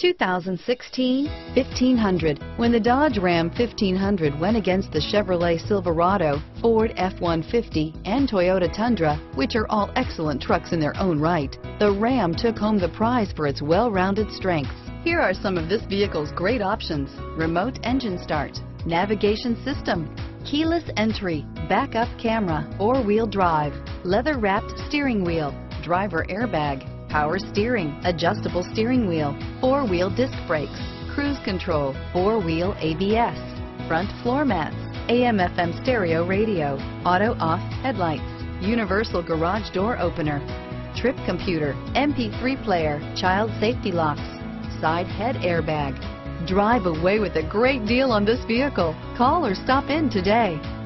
2016 1500. When the Dodge Ram 1500 went against the Chevrolet Silverado, Ford F-150, and Toyota Tundra, which are all excellent trucks in their own right, the Ram took home the prize for its well-rounded strengths. Here are some of this vehicle's great options: remote engine start, navigation system, keyless entry, backup camera, four-wheel drive, leather-wrapped steering wheel, driver airbag, power steering, adjustable steering wheel, four-wheel disc brakes, cruise control, four-wheel ABS, front floor mats, AM/FM stereo radio, auto-off headlights, universal garage door opener, trip computer, MP3 player, child safety locks, side head airbag. Drive away with a great deal on this vehicle. Call or stop in today.